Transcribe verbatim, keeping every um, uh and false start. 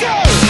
go!